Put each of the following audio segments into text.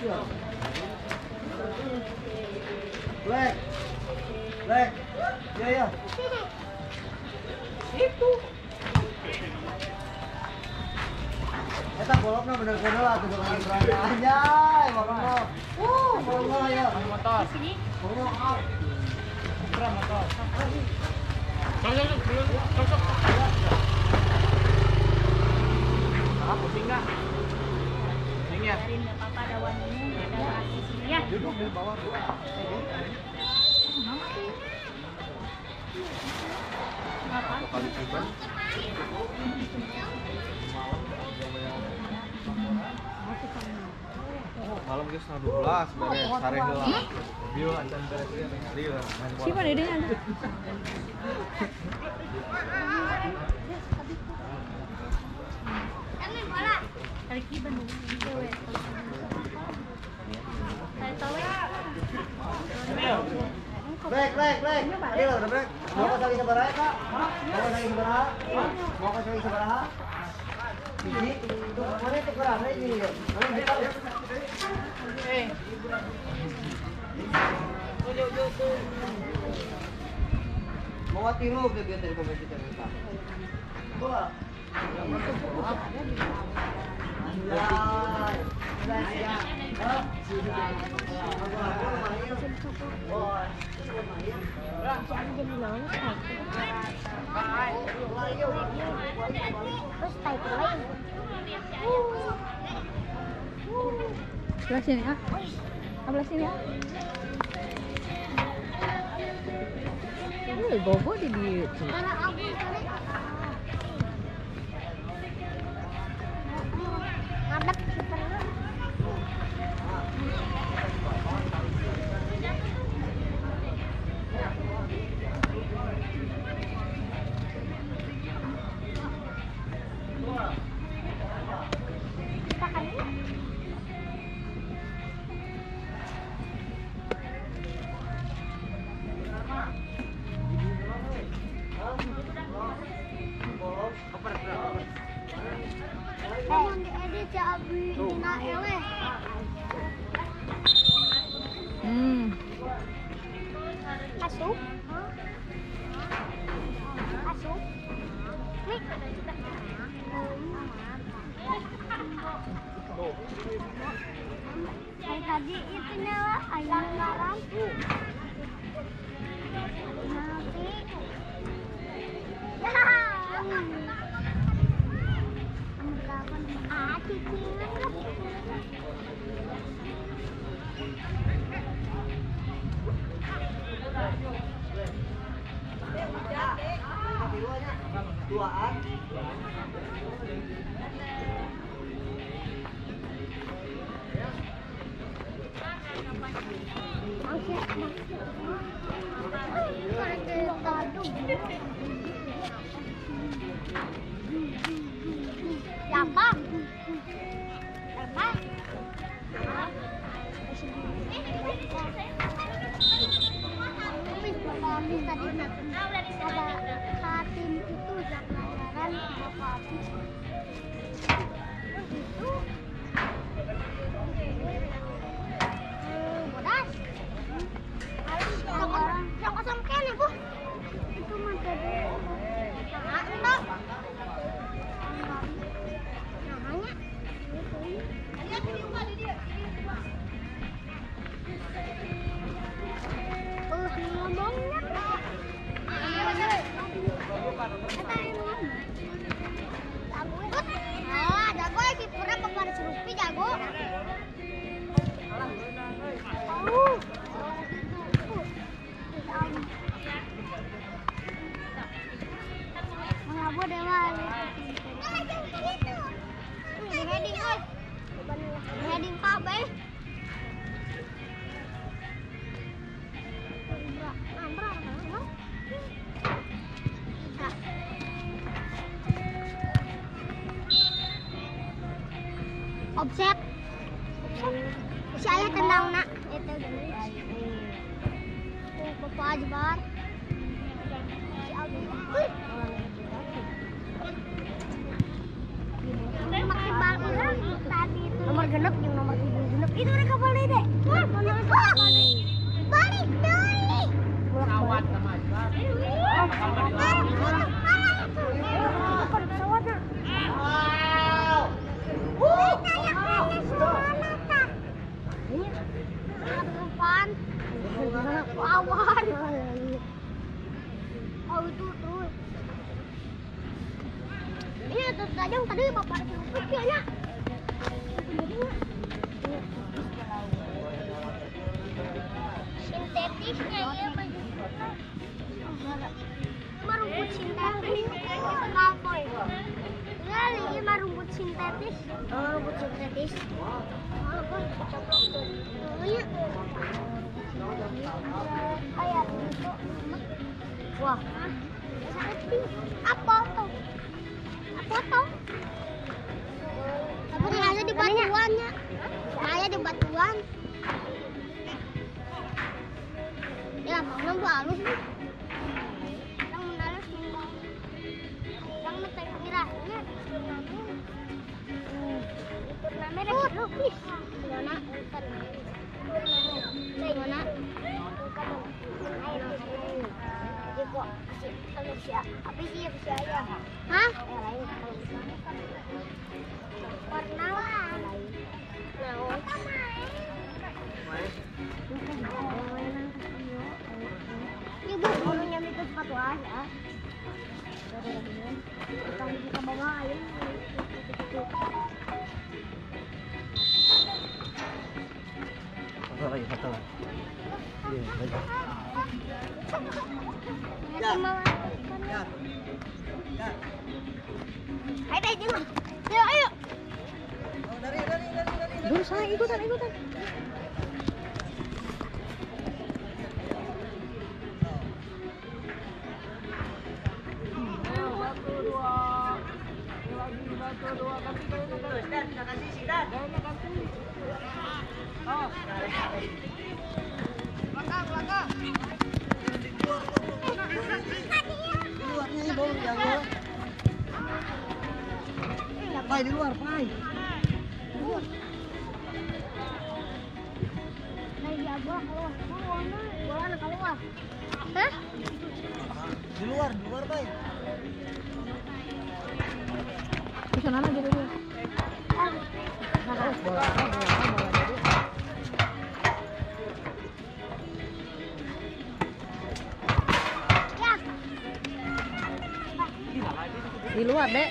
Black. Black. Yeah. Itu. Eta goloknya bener-bener lah tuh lagi aja. Golok ya. Motor. Sini. Golok up. Keren motor. Cocok. Ah, pusing enggak? Pusing ya. Papa ada wanginya, ada rasa sini ya. Duduk di bawah dulu. Mama sih. Kenapa? Kali tiba. Malam guys 12 beres sare heula. Bieu ancan beres dia ngariu. Siapa dedenya ada? Lagi Bandung dewe. Saya tahu ya. Break. Ini udah break. Mau kasih sebaraha, Kak? Mau kasih sebaraha? Ini tuh mana itu kurang ini. Mau tiru ke dia dari komisi cerita. Bola. Sebelah sini ya. Ini bobo di biut. Tadi itu nyala ayam lampu. Objek si ayah tendang nak itu bapak Ajbar si Abi makin bal orang tadi itu nomor genep yang nomor 7 genep itu mereka Yang tadi bapak itu pikirnya sintetisnya ya merumput sintetis kapoy lali ini merumput sintetis ayat itu wah apa tuh potong. Apa ada di batuannya? Saya di batuan. Ya, mana gua halus nih. Yang halus minggu. Yang metek mirahnya. Turnamen rupis. Mana? Mana? Kok Malaysia habis dia percaya hah warna ibu bulunya itu sepatu aja kita bawa air lagi betul ya ayo dari ikutan di luar pai. Keluar. Hah? Di luar pai. Kesana lagi dulu. Di luar, Dek.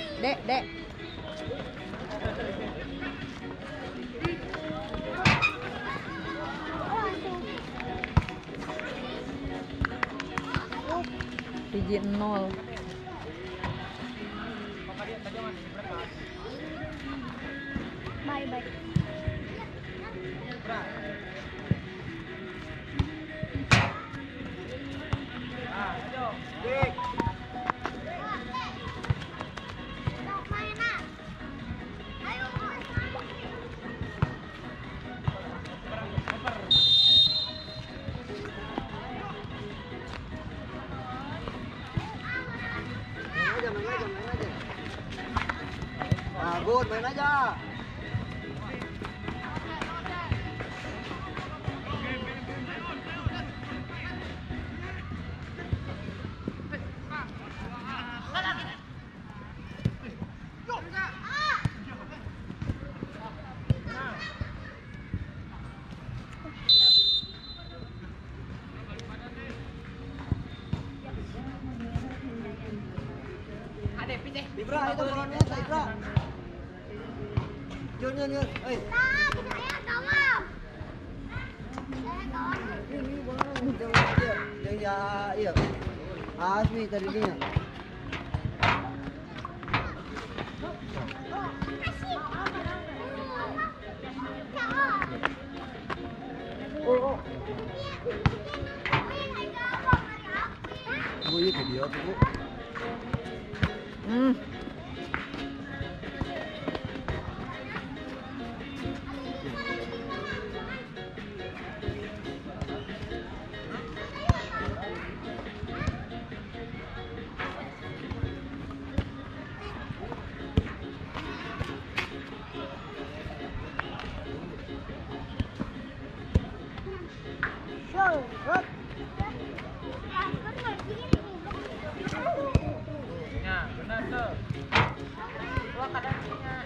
Digit 0. Bye. Main aja. Nah, benar tuh. Gua kadang punya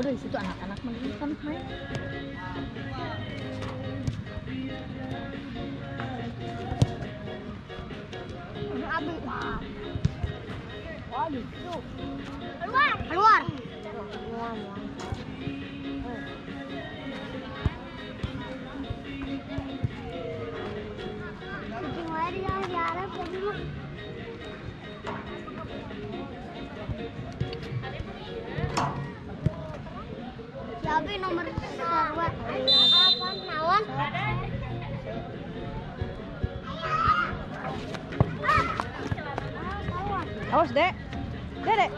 udah disitu anak-anak menonton main. Keluar, keluar. Tapi nomor seruat apa nawan? Awas dek, dek.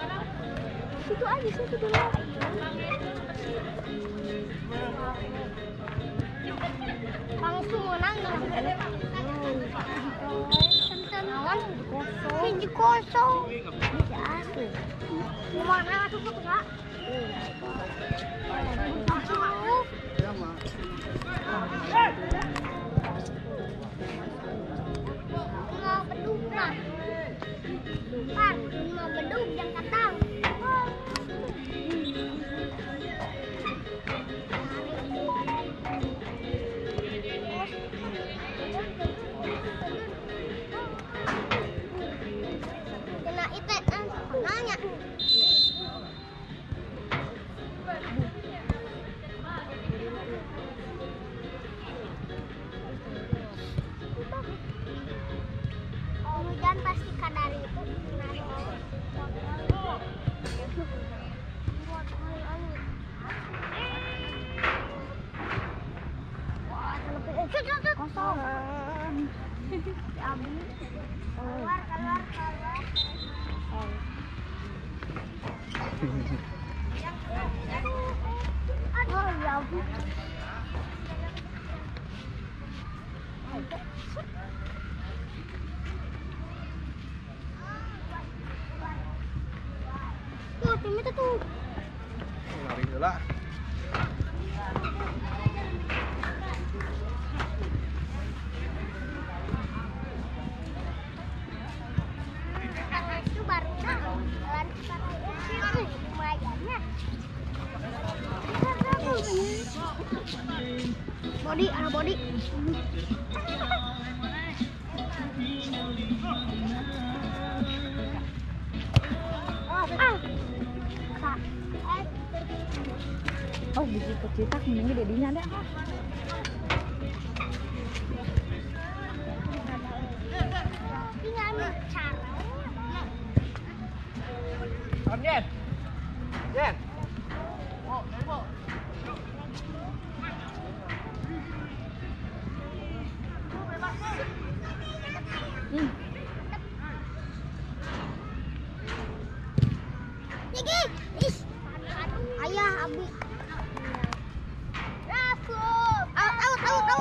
Situ aja, situ dulu. Langsung menang dong. Nawan pinji kosong. Mana tutup nggak? Beduk yang katang. Kena itet kan nanya. Hujan pasti kadari itu menarik. Kosong. Keluar, keluar, keluar. Oh, ya bu. Tuh, tim itu tuh. Lari dulu lah. Body, ada body. Oh, biji kecitak mending dedinya ada. Tinggal caranya. Jen. Jen. Oh, nembok. Ayah, Abi. Rasul. Out.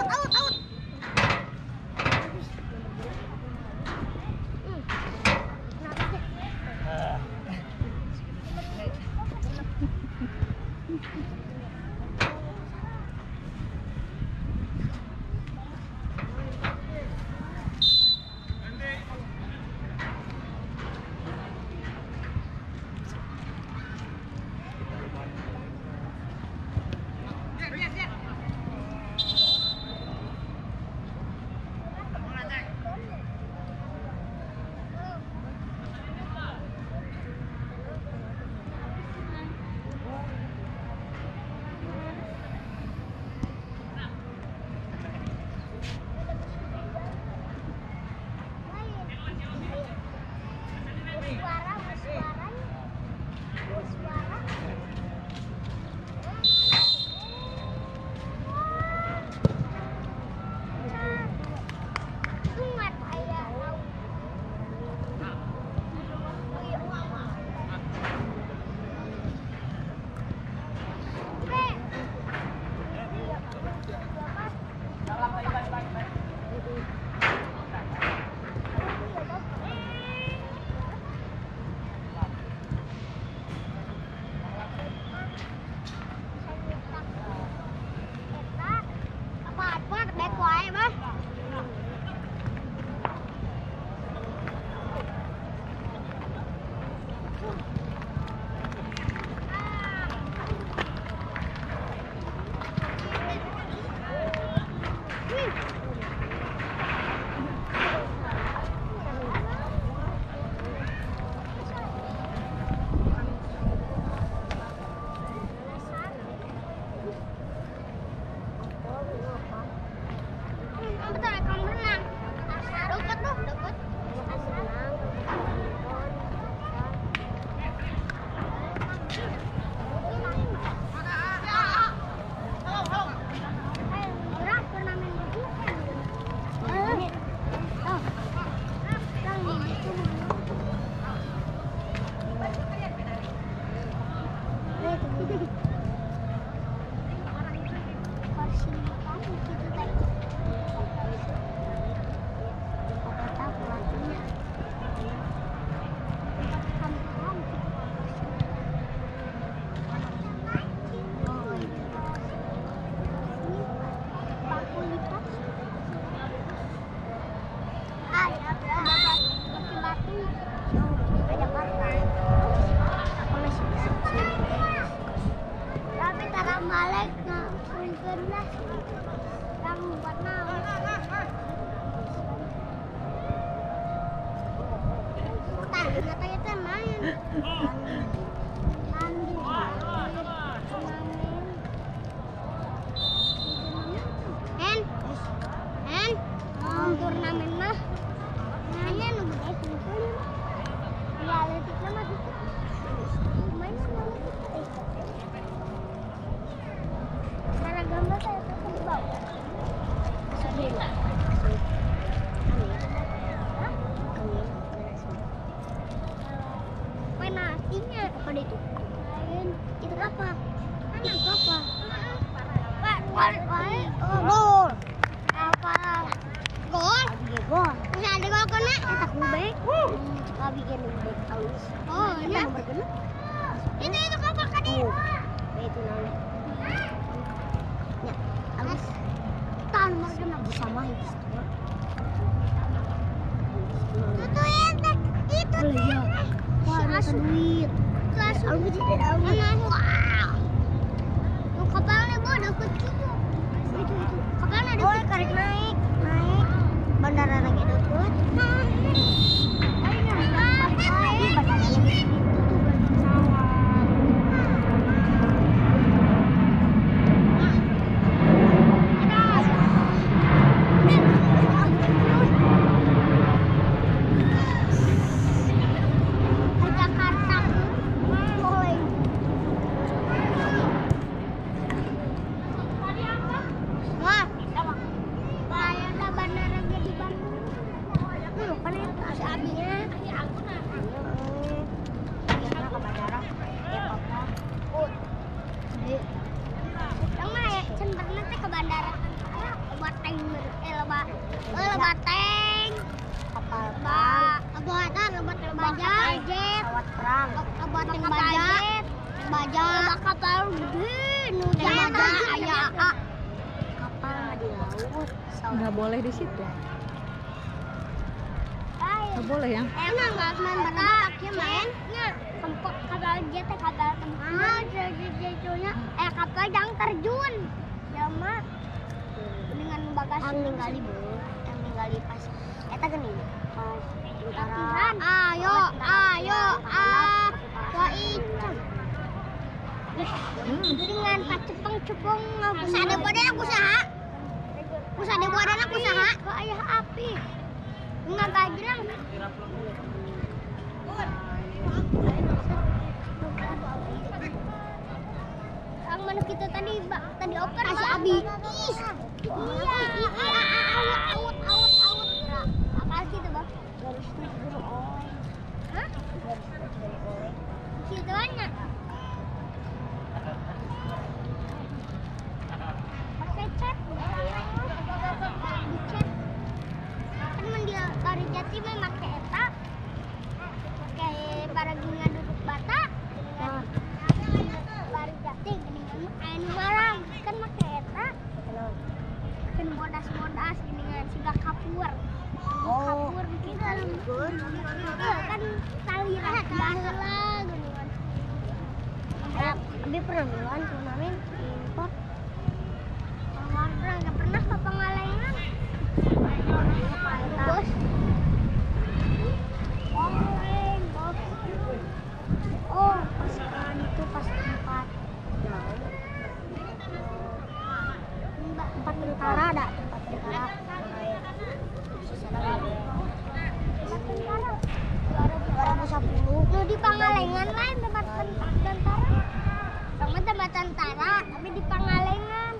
Tempat tentara ada, tempat tentara. Pangalengan lain tempat tentara. Kamu tempat tentara, tapi di Pangalengan.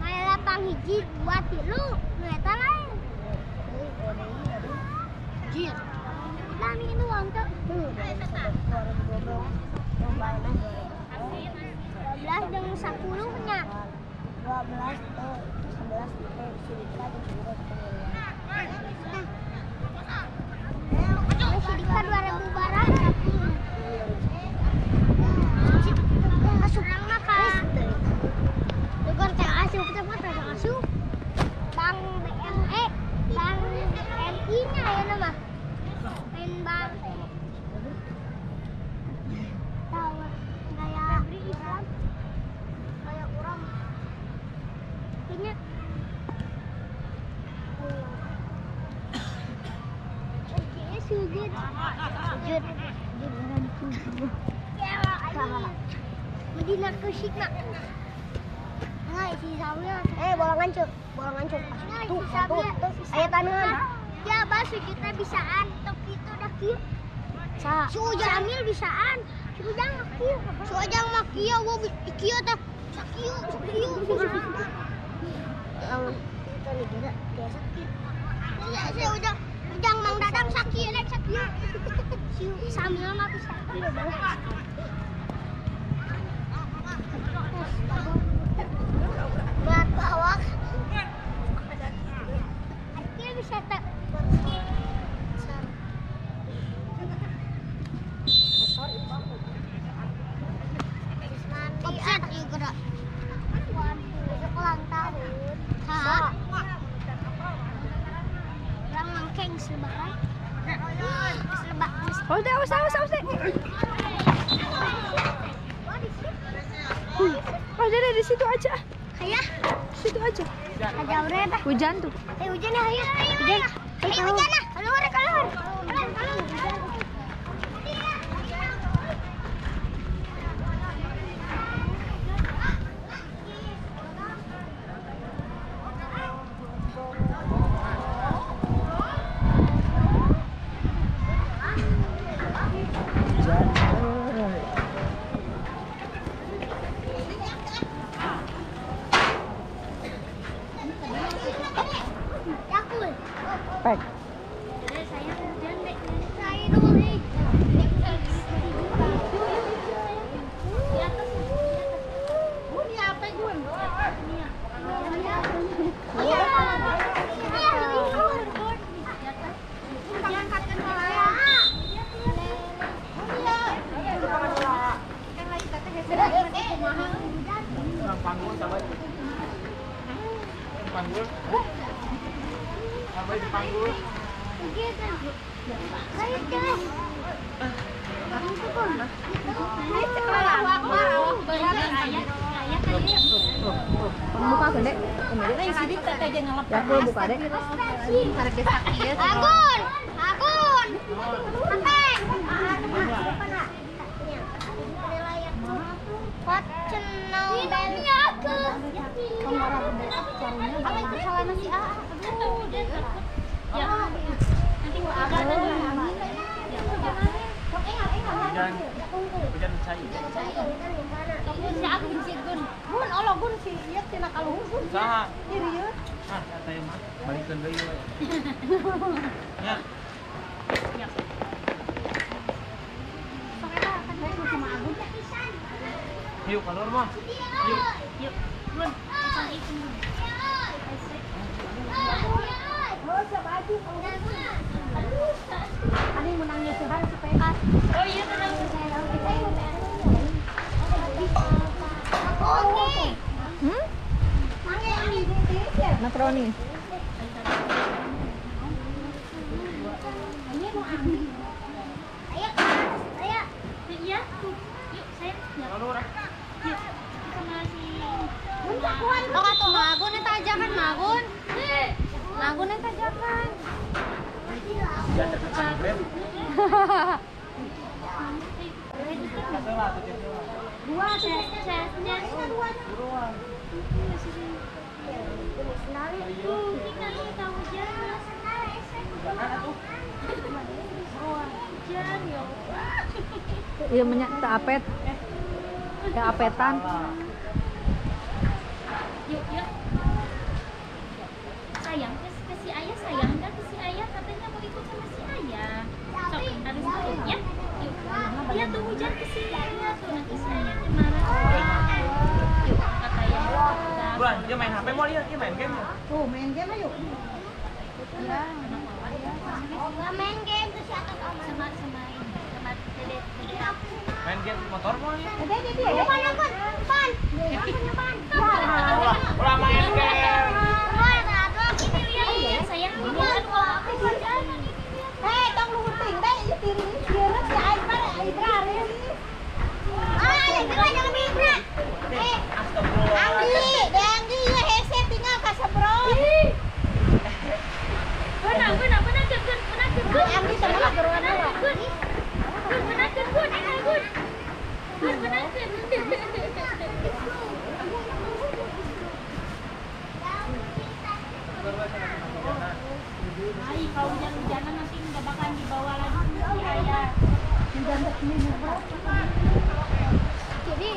Saya lapang hiji buat tilu, nyata lain. Jir. Kami itu untuk. Belas dengan 10-nya. 12 tuh, 11 itu Sidika juga penilaian. Sidika 2000 barang. Masuk makan. Tukar teh asup cepat teh asup. Bang BME, Bang MI-nya ya nama. Main bang. Tahu kayak Islam. Kayak orang punya kuncinya sujud di bulan tubuh salah Medina Kushikna nggak isi sahunya bolongan cuk tuh ayo tangan ya bah sujudnya bisaan tapi itu udah kiu Jamil bisaan Sujang makiu wo kiu tak kiu kita negara dia sakit. Saya ujang Mang Dadang sakit. Sambil mati sakit. Buat bawa. Akhirnya bisa tak. Opset juga. Ulang tahun. Hah? Orang mangkeng selebaran. Selebak. Oh, udah, usah. Oh, udah di situ aja. Hayah. Situ aja. Jauh dah. Hujan tuh. Hujan ya, hayah. Hujan lah. Keluar. Buat sesnya. Iya minyak tapet. Ya apetan. Yuk, yuk. Sayang ke si ayah, sayang kan ke si ayah, katanya mau ikut sama si ayah. Sok, harus ikut ya. Yuk. Dia tuh hujan ke si ayah tuh, nanti si ayah marah. Yuk, kata ayah. Buan, dia main HP mau lihat, dia main game ya. Tuh, main game ayo. Iya. Enggak main game tuh si atas sama sama Dede. Main game motor mau ya? Dia mana pun, pan. Udah main game. Ini sayang banget kalau aku kerjaan. Hei, tong luhur ting teh ieu tiring ieu si Aipar Aidra ari. Ah, Aidra jangan Aidra. Eh, Anggi, Anggi ieu hese tinggal ka sembrot. Beuna keun. Anggi teman geroan heula. Ay, kalau hujan-hujanan nanti nggak bakalan dibawa lagi si ayah. Jadi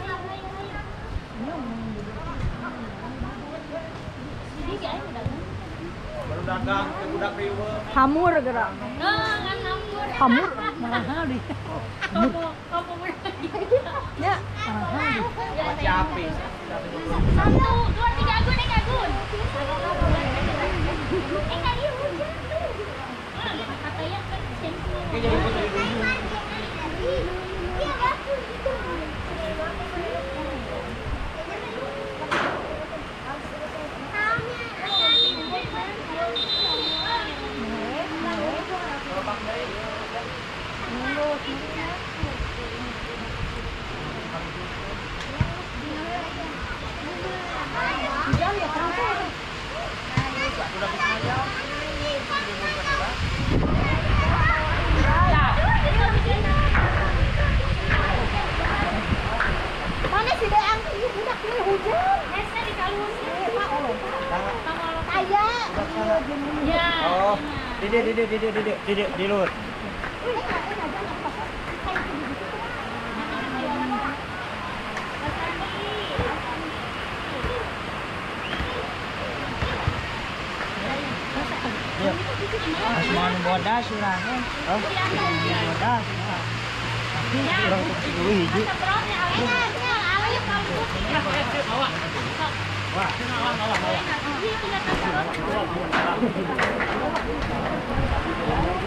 baru dagang ke budak riwe. Hamur gerang. Hamur mahal deh. Kamu ya, mahal deh. Capi. 1, 2, 3 agun, agun. Enggak iya hujan tuh. Katanya kan dia aku gitu. Mana si Deang tuh ibu budak ini hujan. Esnya di kalung sih. Ayah. Ya. Oh. Dede di luar. Cuman bodas silahnya. Bodas silahnya. Tapi kurang kecil dulu hiji.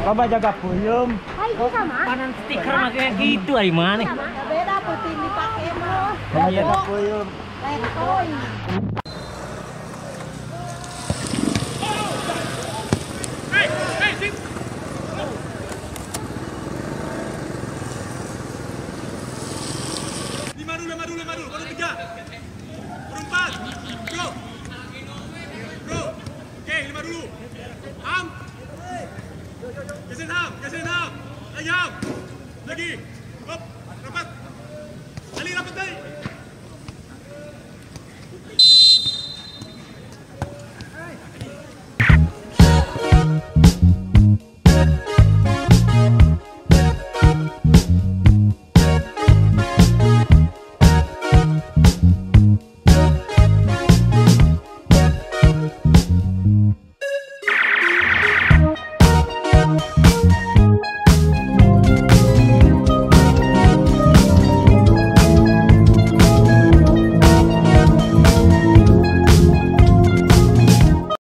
Bapak jaga puyum. Panan stiker makanya gitu aja mana. Beda putih dipakai mah. Bapak jaga puyum. Letoy.